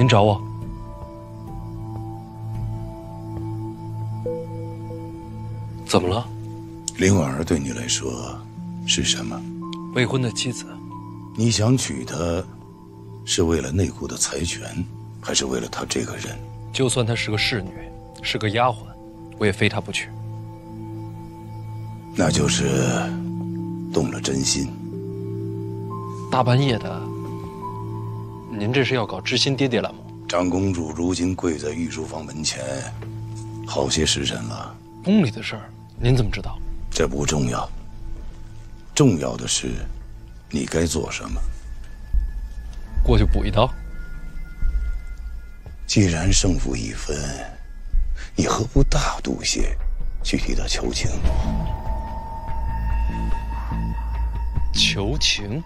您找我。怎么了？林婉儿对你来说是什么？未婚的妻子。你想娶她，是为了内顾的财权，还是为了她这个人？就算她是个侍女，是个丫鬟，我也非她不娶。那就是动了真心。大半夜的，您这是要搞知心爹爹栏目？长公主如今跪在御书房门前，好些时辰了。宫里的事儿，您怎么知道？这不重要，重要的是，你该做什么。过去补一刀。既然胜负已分，你何不大度些，去替他求情？求情？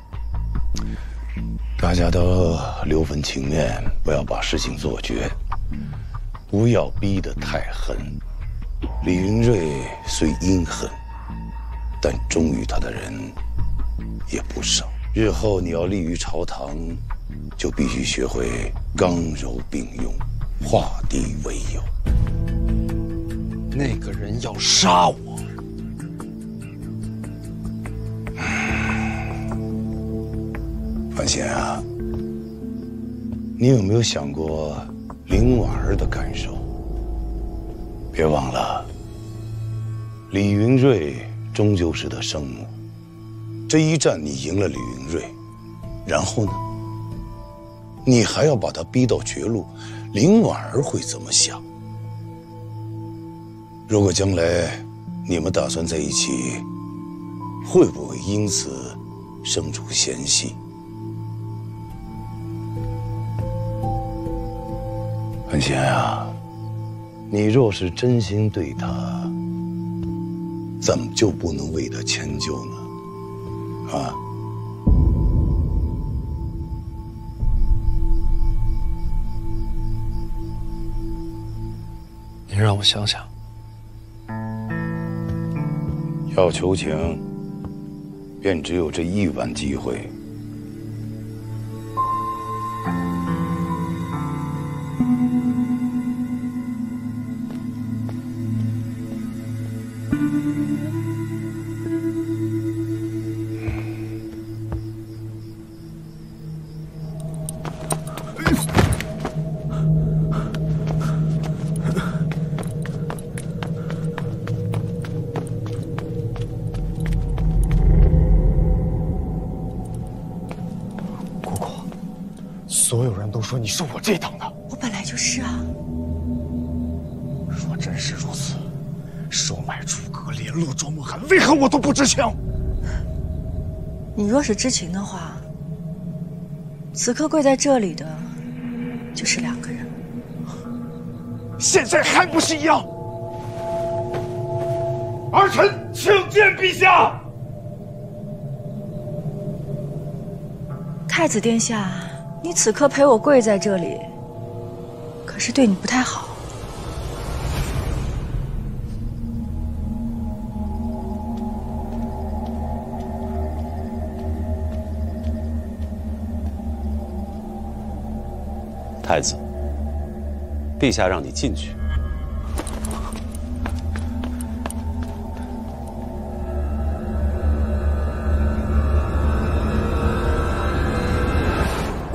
大家都留份情面，不要把事情做绝，不要逼得太狠。李云瑞虽阴狠，但忠于他的人也不少。日后你要立于朝堂，就必须学会刚柔并用，化敌为友。那个人要杀我，范闲啊，你有没有想过林婉儿的感受？别忘了，李云瑞终究是他生母。这一战你赢了李云瑞，然后呢？你还要把他逼到绝路，林婉儿会怎么想？如果将来你们打算在一起，会不会因此生出嫌隙？文贤啊，你若是真心对他，怎么就不能为他迁就呢？啊？您让我想想。要求情，便只有这一晚机会。说你是我这党的，我本来就是啊。若真是如此，收买诸葛、联络庄慕寒，为何我都不知情？你若是知情的话，此刻跪在这里的就是两个人，现在还不是一样？儿臣请见陛下。太子殿下。你此刻陪我跪在这里，可是对你不太好。太子，陛下让你进去。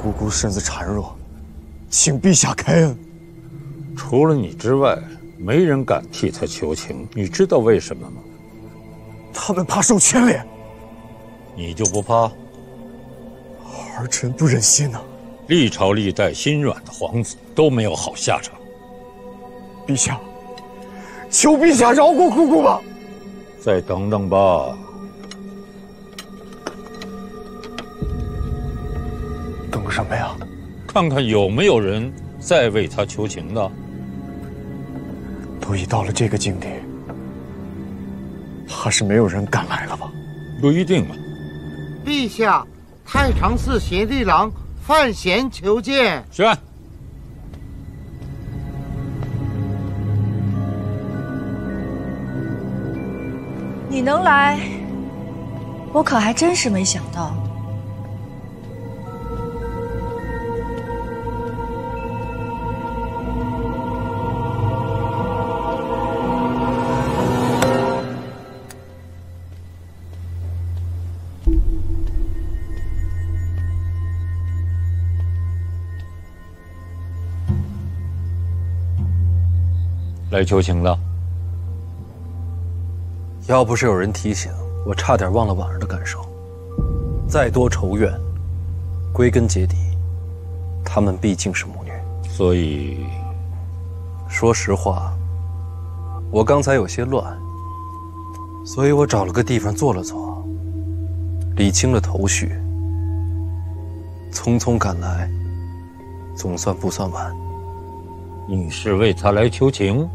姑姑身子孱弱，请陛下开恩。除了你之外，没人敢替他求情，你知道为什么吗？他们怕受牵连。你就不怕？儿臣不忍心呐。历朝历代心软的皇子都没有好下场。陛下，求陛下饶过姑姑吧。再等等吧。什么呀？看看有没有人在为他求情的。都已到了这个境地，怕是没有人敢来了吧？不一定吧。陛下，太常寺协力郎范闲求见。宣。你能来，我可还真是没想到。来求情的。要不是有人提醒，我差点忘了晚上的感受。再多仇怨，归根结底，他们毕竟是母女。所以，说实话，我刚才有些乱，所以我找了个地方坐了坐，理清了头绪。匆匆赶来，总算不算晚。你是为他来求情？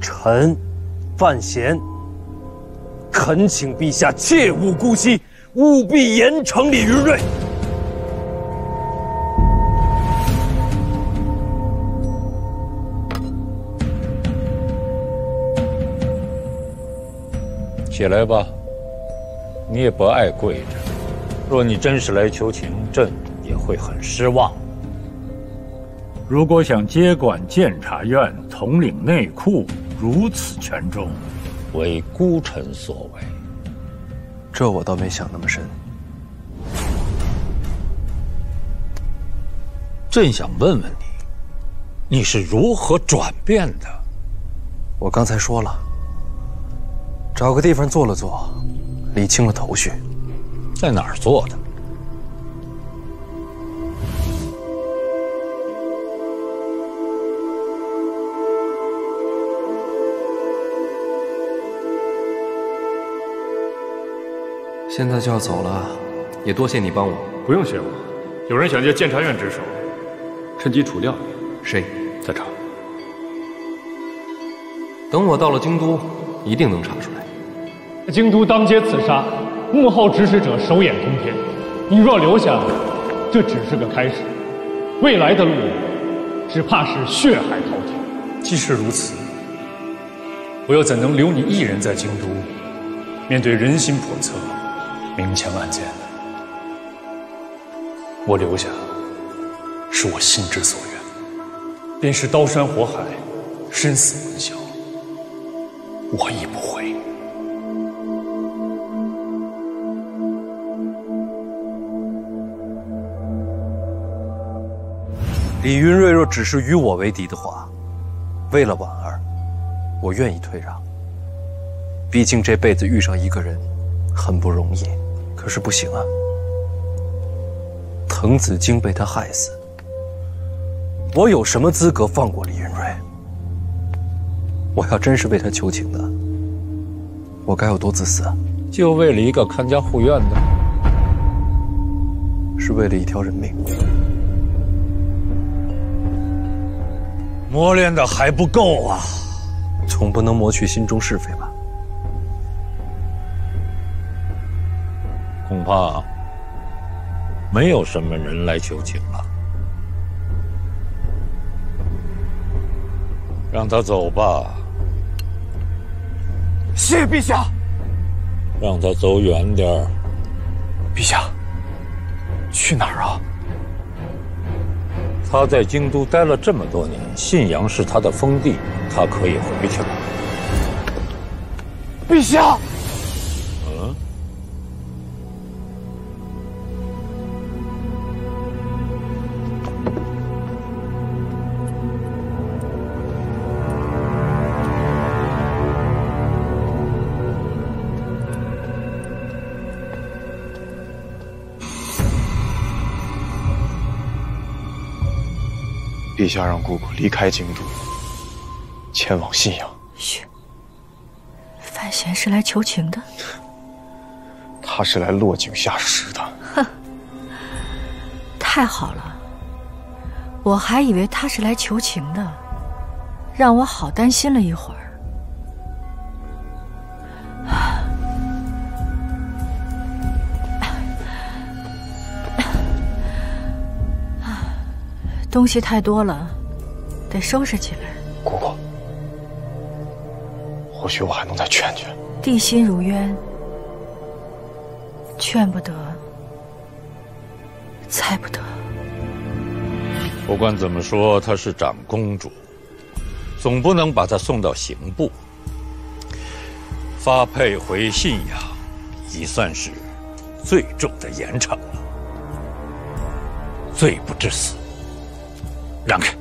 臣范闲恳请陛下切勿姑息，务必严惩李云瑞。起来吧，你也不爱跪着。若你真是来求情，朕也会很失望。如果想接管监察院，统领内库。 如此权重，为孤臣所为。这我倒没想那么深。朕想问问你，你是如何转变的？我刚才说了，找个地方坐了坐，理清了头绪。在哪儿坐的？ 现在就要走了，也多谢你帮我。不用谢我，有人想借监察院之手，趁机除掉你。谁？在查。等我到了京都，一定能查出来。京都当街刺杀，幕后指使者手眼通天。你若留下，这只是个开始，未来的路，只怕是血海滔天。既是如此，我又怎能留你一人在京都，面对人心叵测？ 明枪暗箭，我留下是我心之所愿，便是刀山火海，生死混淆，我亦不悔。李云瑞若只是与我为敌的话，为了婉儿，我愿意退让。毕竟这辈子遇上一个人很不容易。 可是不行啊！滕子京被他害死，我有什么资格放过李云瑞？我要真是为他求情的，我该有多自私啊！就为了一个看家护院的，是为了一条人命。磨练的还不够啊！总不能磨去心中是非吧？ 恐怕没有什么人来求情了，让他走吧。谢陛下。让他走远点儿。陛下，去哪儿啊？他在京都待了这么多年，信阳是他的封地，他可以回去了。陛下。 陛下让姑姑离开京都，前往信阳。嘘，范闲是来求情的，他是来落井下石的。哼，太好了，我还以为他是来求情的，让我好担心了一会儿。东西太多了，得收拾起来。姑姑，或许我还能再劝劝。地心如渊，劝不得，猜不得。不管怎么说，她是长公主，总不能把她送到刑部。发配回信阳，已算是最重的严惩了。罪不至死，让开。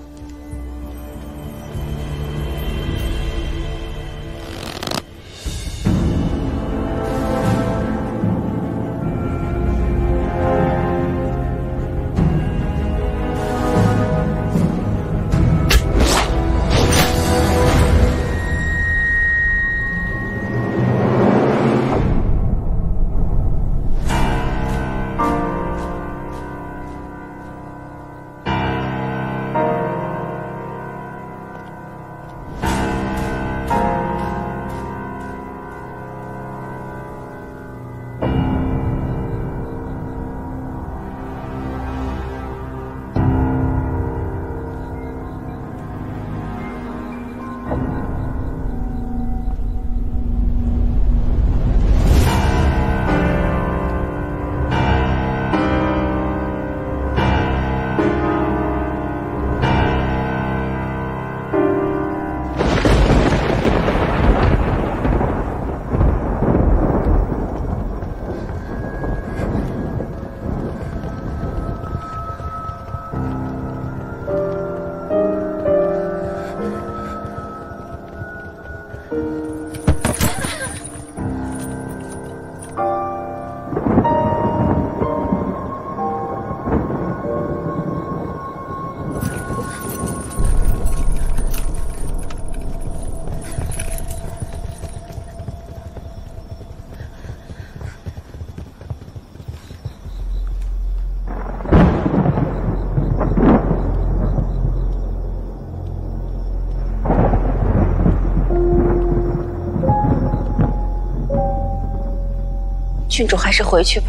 郡主还是回去吧，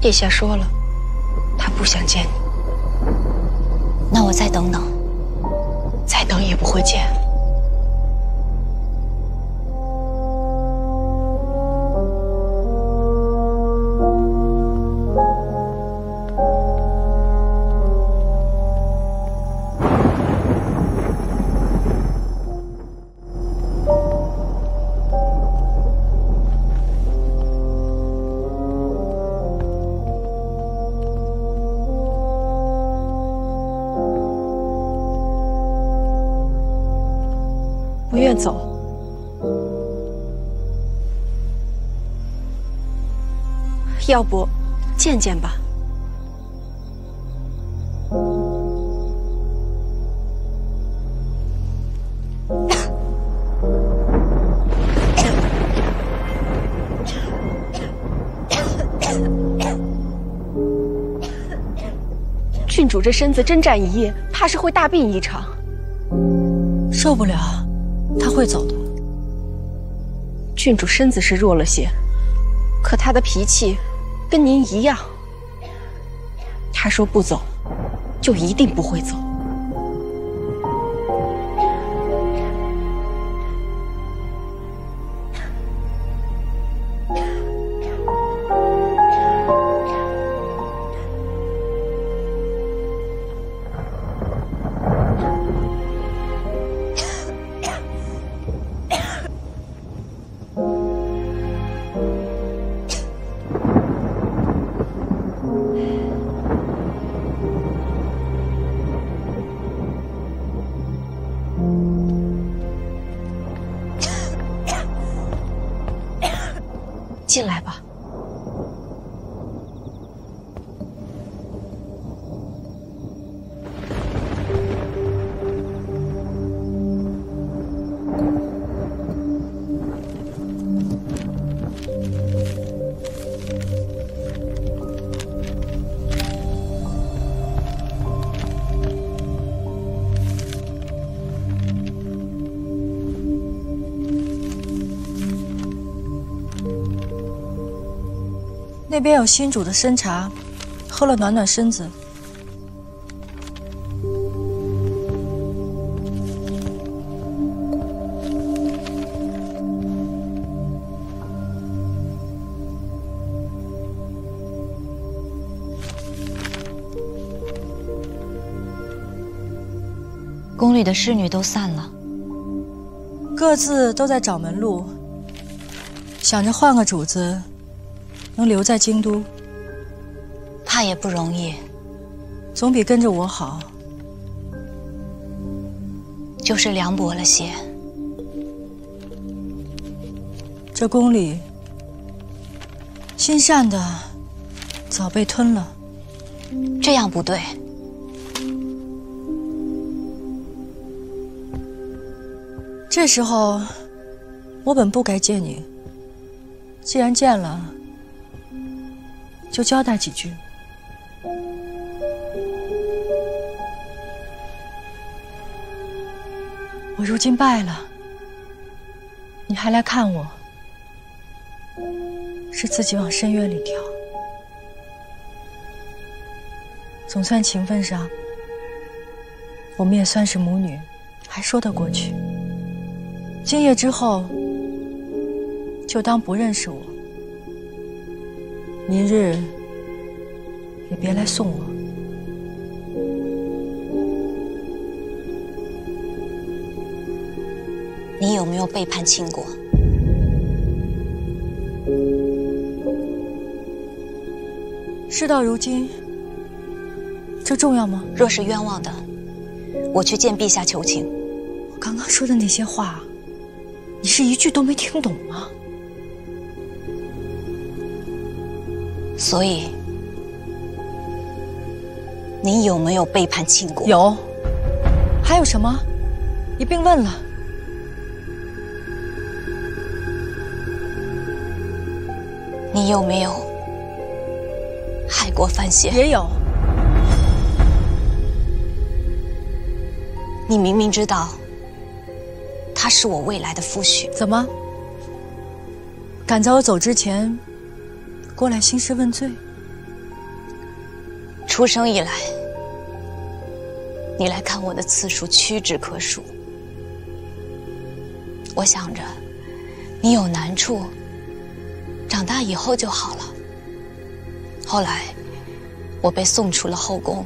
殿下说了，他不想见你。那我再等等，再等也不会见。走。要不，见见吧。郡主这身子征战一夜，怕是会大病一场，受不了。 他会走的。郡主身子是弱了些，可她的脾气跟您一样。她说不走，就一定不会走。进来吧。那边有新煮的参茶，喝了暖暖身子。宫里的侍女都散了，各自都在找门路，想着换个主子，能留在京都，怕也不容易，总比跟着我好。就是凉薄了些。这宫里，心善的早被吞了，这样不对。 这时候，我本不该见你。既然见了，就交代几句。我如今败了，你还来看我，是自己往深渊里跳。总算情分上，我们也算是母女，还说得过去。 今夜之后，就当不认识我。明日也别来送我。你有没有背叛秦国？事到如今，这重要吗？若是冤枉的，我去见陛下求情。我刚刚说的那些话。 你是一句都没听懂吗？所以，你有没有背叛秦国？有，还有什么？一并问了。你有没有害国犯险？也有。你明明知道。 他是我未来的夫婿，怎么敢在我走之前过来兴师问罪？出生以来，你来看我的次数屈指可数。我想着，你有难处，长大以后就好了。后来，我被送出了后宫，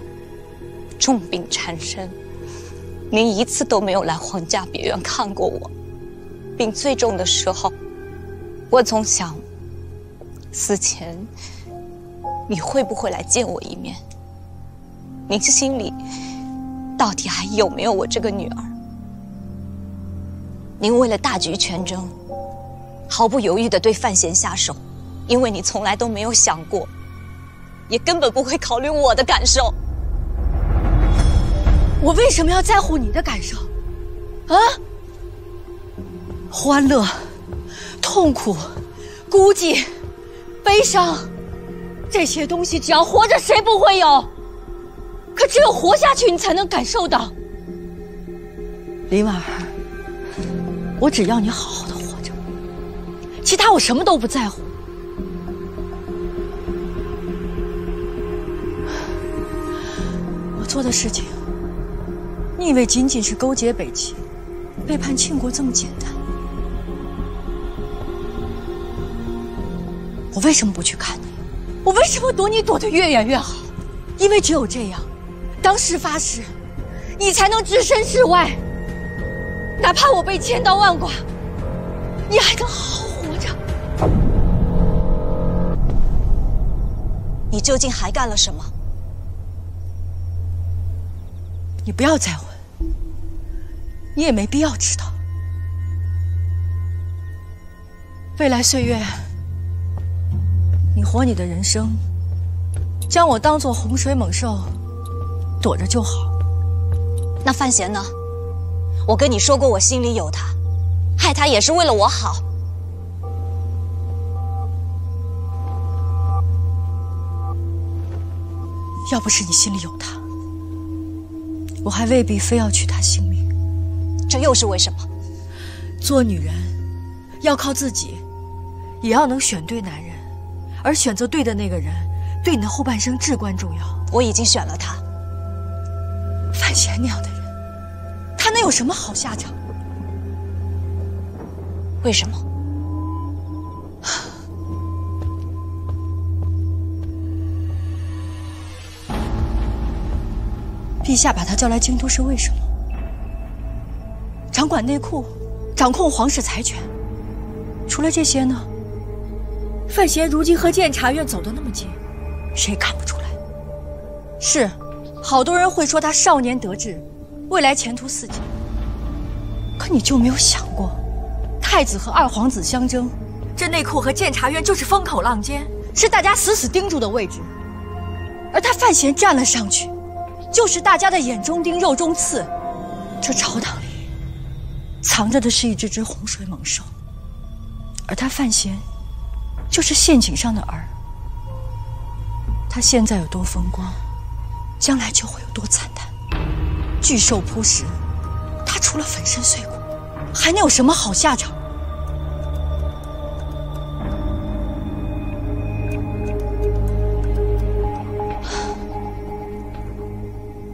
重病缠身。 您一次都没有来皇家别院看过我，病最重的时候，我总想，死前你会不会来见我一面？您心里到底还有没有我这个女儿？您为了大局全争，毫不犹豫地对范闲下手，因为你从来都没有想过，也根本不会考虑我的感受。 我为什么要在乎你的感受？啊，欢乐、痛苦、孤寂、悲伤，这些东西只要活着谁不会有？可只有活下去，你才能感受到。林婉儿，我只要你好好的活着，其他我什么都不在乎。我做的事情。 你以为仅仅是勾结北齐、背叛庆国这么简单？我为什么不去看你？我为什么躲你躲得越远越好？因为只有这样，当时发誓，你才能置身事外。哪怕我被千刀万剐，你还能好好活着。你究竟还干了什么？ 你不要再问，你也没必要知道。未来岁月，你活你的人生，将我当做洪水猛兽，躲着就好。那范闲呢？我跟你说过，我心里有他，害他也是为了我好。要不是你心里有他。 我还未必非要取他性命，这又是为什么？做女人要靠自己，也要能选对男人，而选择对的那个人，对你的后半生至关重要。我已经选了他，范闲那样的人，他能有什么好下场？为什么？陛下把他叫来京都是为什么？掌管内库，掌控皇室财权。除了这些呢？范闲如今和监察院走得那么近，谁看不出来？是，好多人会说他少年得志，未来前途似锦。可你就没有想过，太子和二皇子相争，这内库和监察院就是风口浪尖，是大家死死盯住的位置。而他范闲站了上去，就是大家的眼中钉、肉中刺。这朝堂里藏着的是一只只洪水猛兽，而他范闲就是陷阱上的饵。他现在有多风光，将来就会有多惨淡。巨兽扑食，他除了粉身碎骨，还能有什么好下场？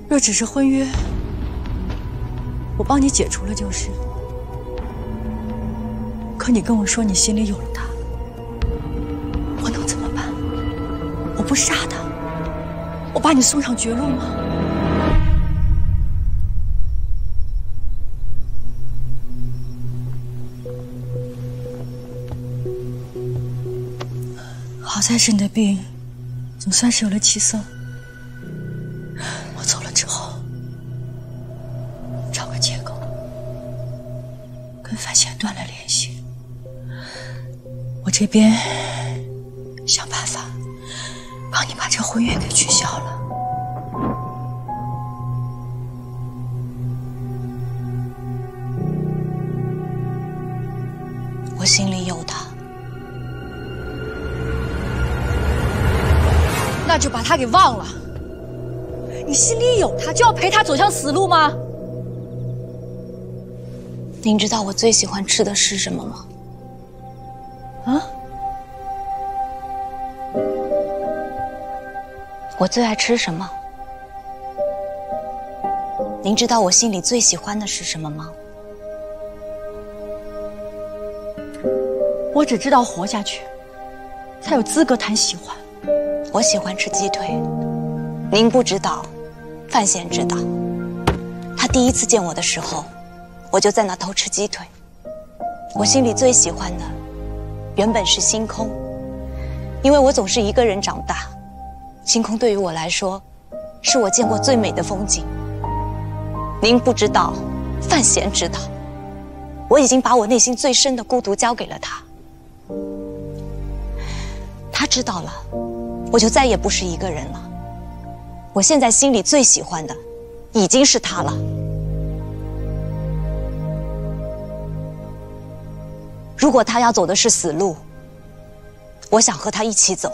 若只是婚约，我帮你解除了就是。可你跟我说你心里有了他，我能怎么办？我不杀他，我把你送上绝路吗？好在是你的病，总算是有了起色。我走了之后，找个借口跟范闲断了联系，我这边想办法帮你把这婚约给取消了。我心里有他，那就把他给忘了。你心里有他，就要陪他走向死路吗？您知道我最喜欢吃的是什么吗？啊？我最爱吃什么？您知道我心里最喜欢的是什么吗？我只知道活下去，才有资格谈喜欢。我喜欢吃鸡腿，您不知道，范闲知道。他第一次见我的时候，我就在那偷吃鸡腿。我心里最喜欢的，原本是星空，因为我总是一个人长大，星空对于我来说，是我见过最美的风景。您不知道，范闲知道，我已经把我内心最深的孤独交给了他。他知道了，我就再也不是一个人了。我现在心里最喜欢的，已经是他了。如果他要走的是死路，我想和他一起走。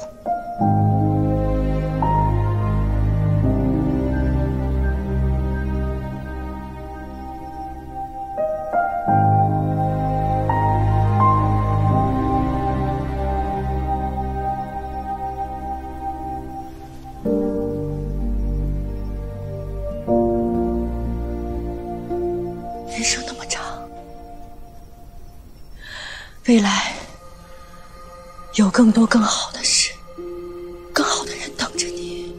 人生那么长，未来有更多更好的事，更好的人等着你。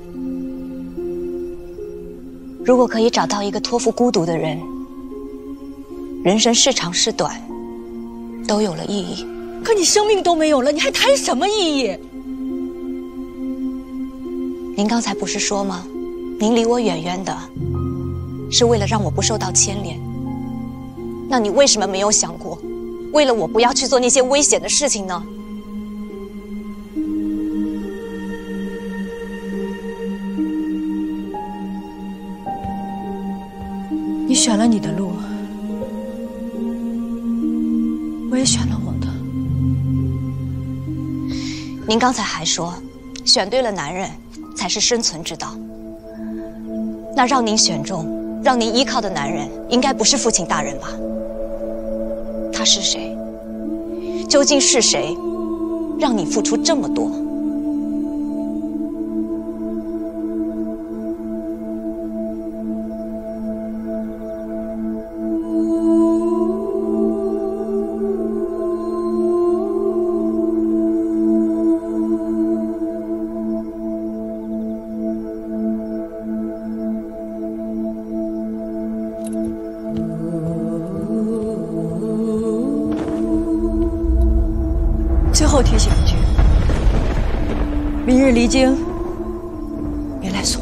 如果可以找到一个托付孤独的人，人生是长是短，都有了意义。可你生命都没有了，你还谈什么意义？您刚才不是说吗？您离我远远的，是为了让我不受到牵连。那你为什么没有想过，为了我不要去做那些危险的事情呢？你选了你的路，我也选了我的。您刚才还说，选对了男人才是生存之道。那让您选中、让您依靠的男人，应该不是父亲大人吧？他是谁？究竟是谁，让你付出这么多？后提醒一句，明日离京，别来送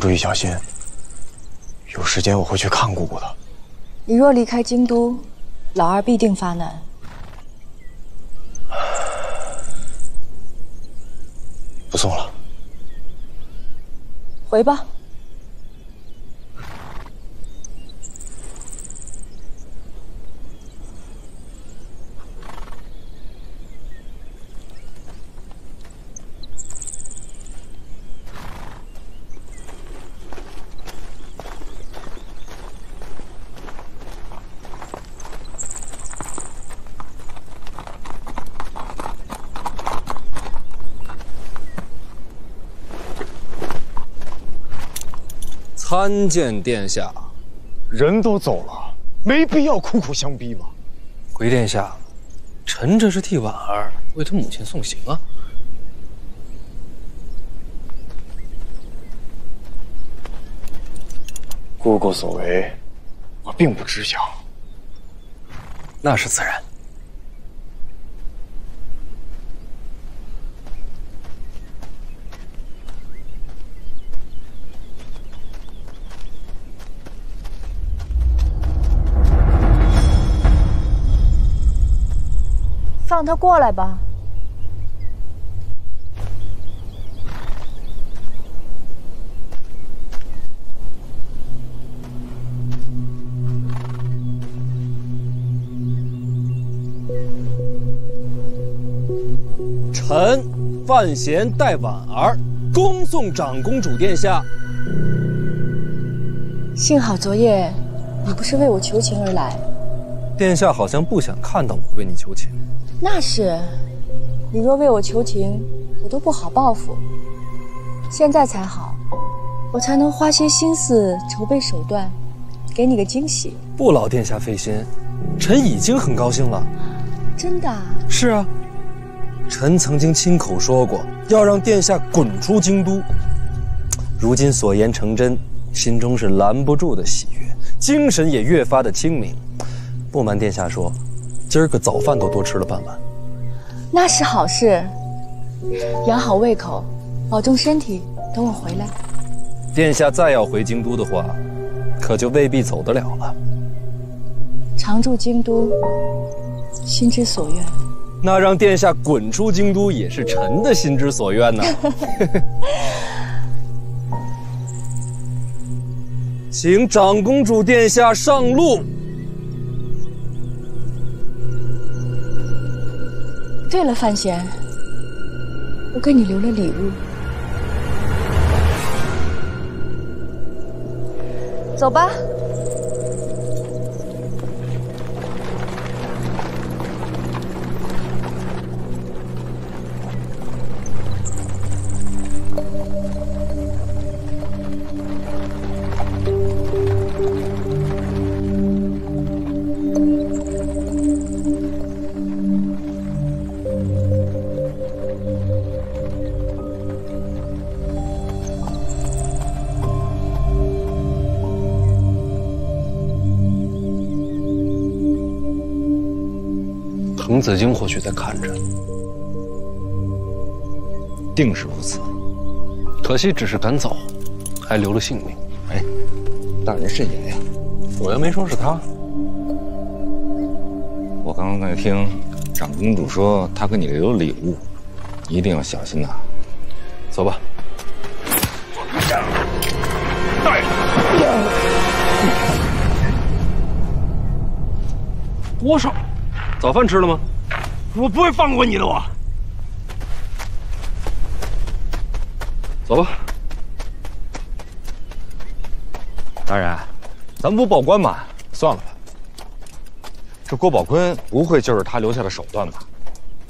注意小心，有时间我会去看姑姑的。你若离开京都，老二必定发难。不送了，回吧。参见殿下，人都走了，没必要苦苦相逼嘛。回殿下，臣这是替婉儿为她母亲送行啊。姑姑所为，我并不知晓。那是自然。让他过来吧。臣范闲代婉儿恭送长公主殿下。幸好昨夜你不是为我求情而来。殿下好像不想看到我为你求情。那是，你若为我求情，我都不好报复。现在才好，我才能花些心思筹备手段，给你个惊喜。不劳殿下费心，臣已经很高兴了。真的？是啊，臣曾经亲口说过要让殿下滚出京都，如今所言成真，心中是拦不住的喜悦，精神也越发的清明。不瞒殿下说，今儿个早饭都多吃了半碗，那是好事。养好胃口，保重身体。等我回来，殿下再要回京都的话，可就未必走得了了。常驻京都，心之所愿。那让殿下滚出京都，也是臣的心之所愿呢。请长公主殿下上路。对了，范闲，我给你留了礼物，走吧。滕子京或许在看着。定是如此。可惜只是赶早，还留了性命。哎，大人慎言呀！我又没说是他。我刚刚在听长公主说，她给你留了礼物，一定要小心呐。走吧。 多少？早饭吃了吗？我不会放过你的，我。走吧。大人，咱们不报官吗？算了吧。这郭宝坤不会就是他留下的手段吧？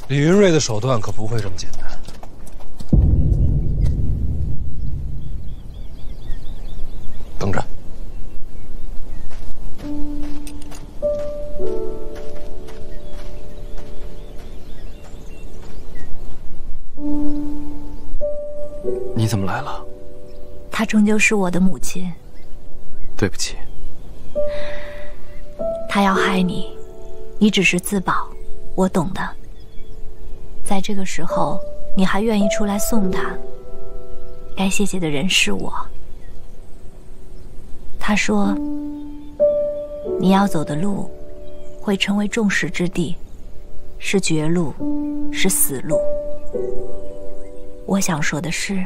李云瑞的手段可不会这么简单。等着。 你怎么来了？她终究是我的母亲。对不起。她要害你，你只是自保，我懂的。在这个时候，你还愿意出来送她，该谢谢的人是我。她说，你要走的路会成为众矢之的，是绝路，是死路。我想说的是。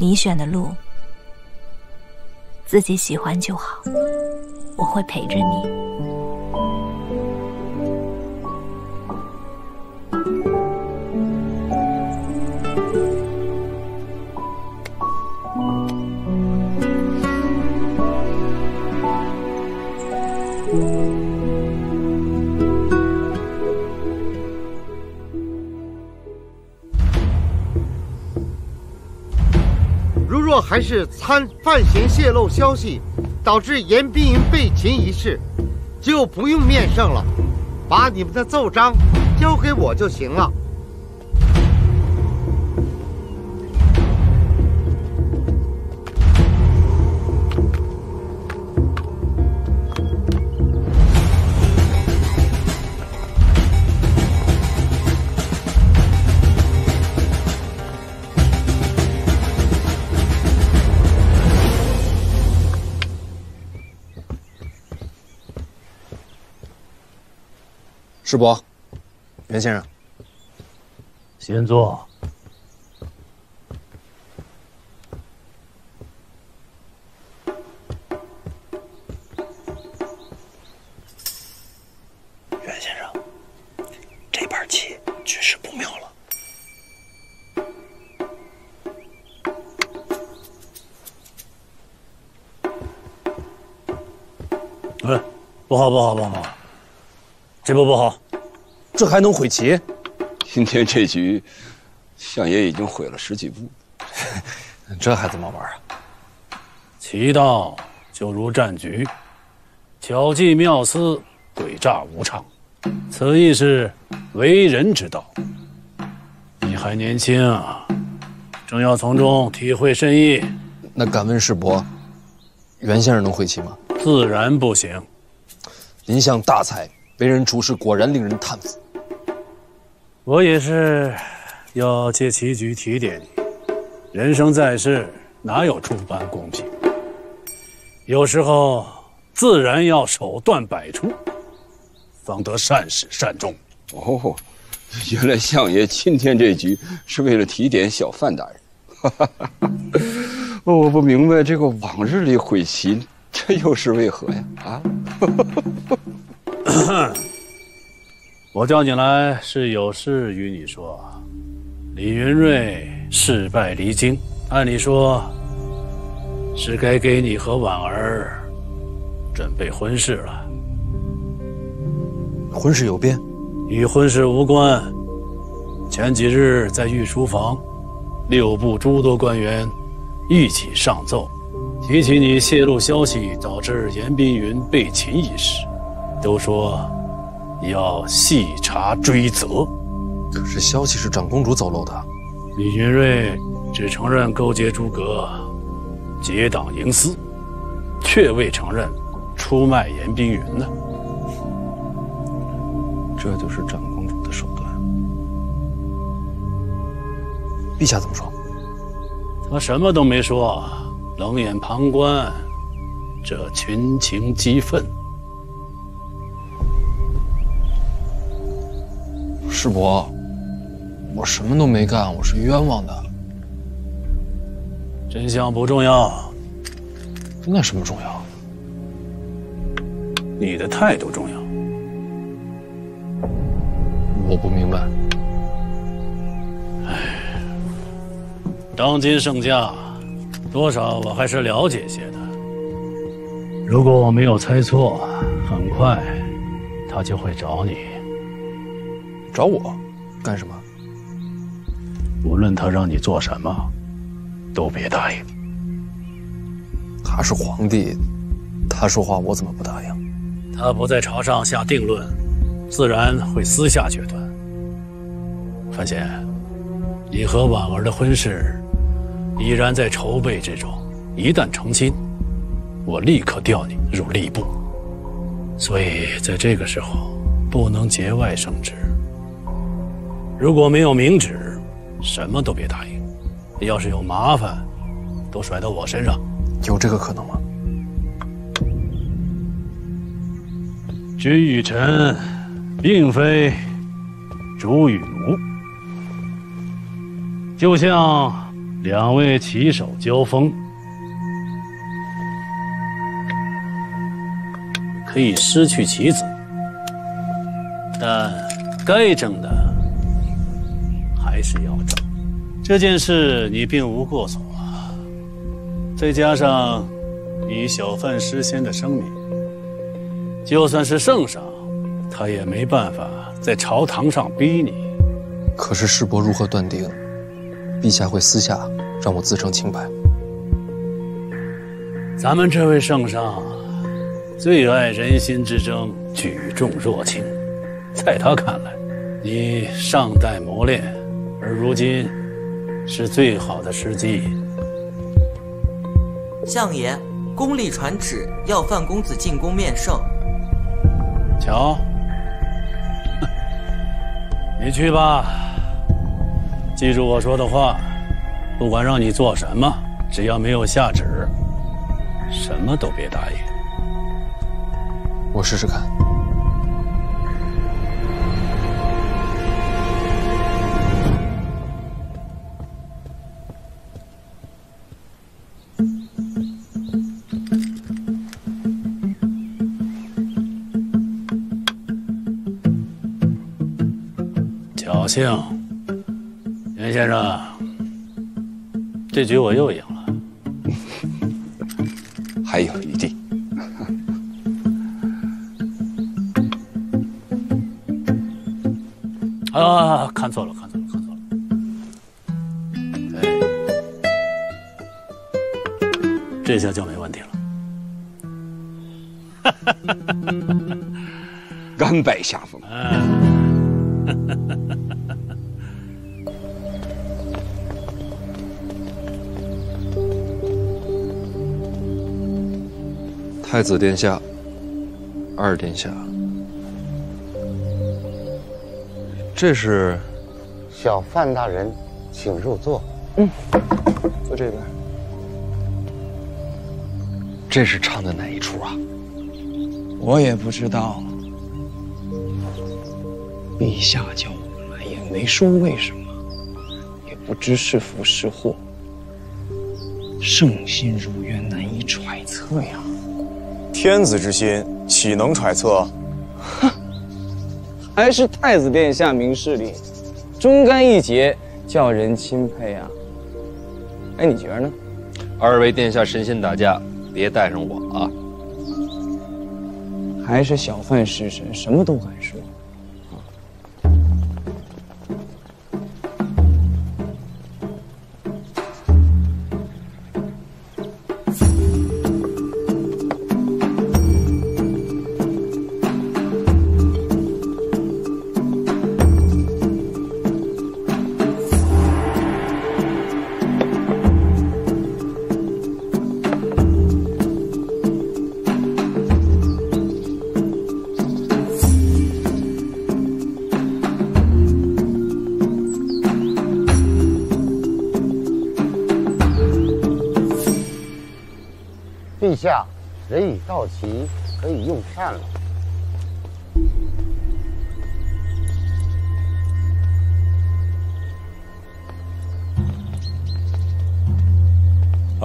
你选的路，自己喜欢就好，我会陪着你。若还是参范闲泄露消息，导致严碧云被擒一事，就不用面圣了，把你们的奏章交给我就行了。师伯，袁先生，先坐。袁先生，这盘棋局势不妙了。哎，不好，不好，不好！ 这波不好，这还能毁棋？今天这局，相爷已经毁了十几步，这还怎么玩啊？棋道就如战局，巧计妙思，诡诈无常，此亦是为人之道。你还年轻啊，正要从中体会深意。那敢问师伯，袁先生能会棋吗？自然不行。您像大才。 为人处事果然令人叹服。我也是要借棋局提点你，人生在世哪有诸般公平？有时候自然要手段百出，方得善始善终。哦，原来相爷今天这局是为了提点小范大人。我不明白这个往日里悔棋，这又是为何呀？啊？我叫你来是有事与你说。李云瑞事败离京，按理说是该给你和婉儿准备婚事了。婚事有变，与婚事无关。前几日在御书房，六部诸多官员一起上奏，提起你泄露消息导致严碧云被擒一事。 都说要细查追责，可是消息是长公主走漏的。李云瑞只承认勾结诸葛，结党营私，却未承认出卖严冰云呢。这就是长公主的手段。陛下怎么说？他什么都没说，冷眼旁观，这群情激愤。师伯，我什么都没干，我是冤枉的。真相不重要，那什么重要？你的态度重要。 我不明白。哎，当今圣驾，多少我还是了解些的。如果我没有猜错，很快他就会找你。找我？干什么？无论他让你做什么，都别答应。他是皇帝，他说话我怎么不答应？他不在朝上下定论。 自然会私下决断。范闲，你和婉儿的婚事依然在筹备之中，一旦成亲，我立刻调你入吏部。所以在这个时候，不能节外生枝。如果没有明旨，什么都别答应。你要是有麻烦，都甩到我身上。有这个可能吗？君与臣。 并非主与奴，就像两位棋手交锋，可以失去棋子，但该争的还是要争。这件事你并无过错，再加上你小范诗仙的声明，就算是圣上。 他也没办法在朝堂上逼你。可是师伯如何断定，陛下会私下让我自证清白？咱们这位圣上最爱人心之争，举重若轻。在他看来，你尚待磨练，而如今是最好的时机。相爷，宫里传旨要范公子进宫面圣。瞧。 你去吧，记住我说的话，不管让你做什么，只要没有下旨，什么都别答应。我试试看。庆，袁先生，这局我又赢了，还有余地。啊，看错了，看错了，看错了。哎，这下就没问题了。甘拜下风。啊 太子殿下，二殿下，这是小范大人，请入座。嗯，坐这边。这是唱的哪一出啊？我也不知道。陛下叫我们来，也没说为什么，也不知是福是祸，圣心如渊，难以揣测呀。 天子之心，岂能揣测？哼，还是太子殿下明事理，忠肝义节，叫人钦佩啊！哎，你觉得呢？二位殿下神仙打架，别带上我啊！还是小范失神，什么都敢说。陛下，人已到齐，可以用膳了。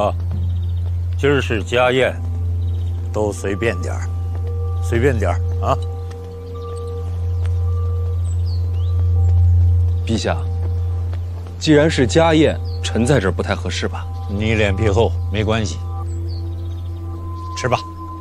啊，今儿是家宴，都随便点儿，随便点儿啊。陛下，既然是家宴，臣在这儿不太合适吧？你脸皮厚，没关系。吃吧。